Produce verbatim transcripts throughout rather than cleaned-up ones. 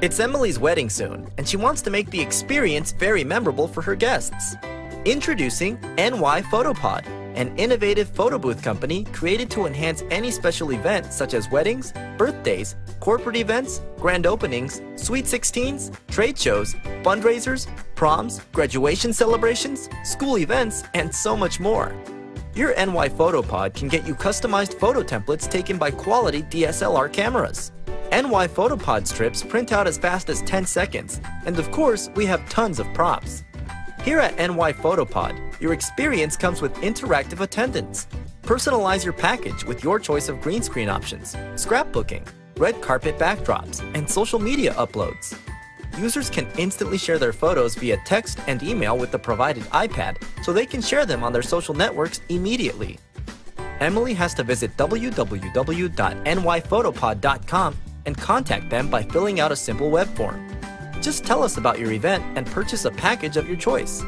It's Emily's wedding soon, and she wants to make the experience very memorable for her guests. Introducing N Y Photopod, an innovative photo booth company created to enhance any special event such as weddings, birthdays, corporate events, grand openings, Sweet sixteens, trade shows, fundraisers, proms, graduation celebrations, school events, and so much more. Your N Y Photopod can get you customized photo templates taken by quality D S L R cameras. N Y Photopod strips print out as fast as ten seconds, and of course, we have tons of props. Here at N Y Photopod, your experience comes with interactive attendance. Personalize your package with your choice of green screen options, scrapbooking, red carpet backdrops, and social media uploads. Users can instantly share their photos via text and email with the provided iPad, so they can share them on their social networks immediately. Emily has to visit w w w dot n y photopod dot com and contact them by filling out a simple web form. Just tell us about your event and purchase a package of your choice.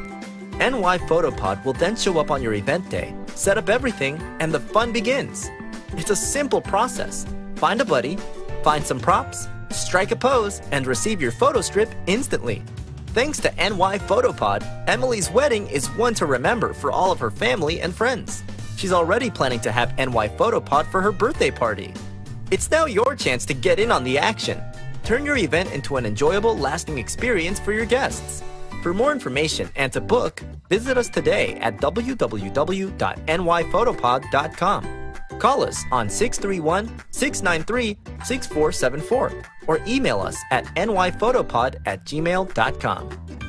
N Y Photopod will then show up on your event day, set up everything, and the fun begins. It's a simple process. Find a buddy, find some props, strike a pose, and receive your photo strip instantly. Thanks to N Y Photopod, Emily's wedding is one to remember for all of her family and friends. She's already planning to have N Y Photopod for her birthday party. It's now your chance to get in on the action. Turn your event into an enjoyable, lasting experience for your guests. For more information and to book, visit us today at w w w dot n y photopod dot com. Call us on six three one, six nine three, six four seven four or email us at n y photopod at gmail dot com.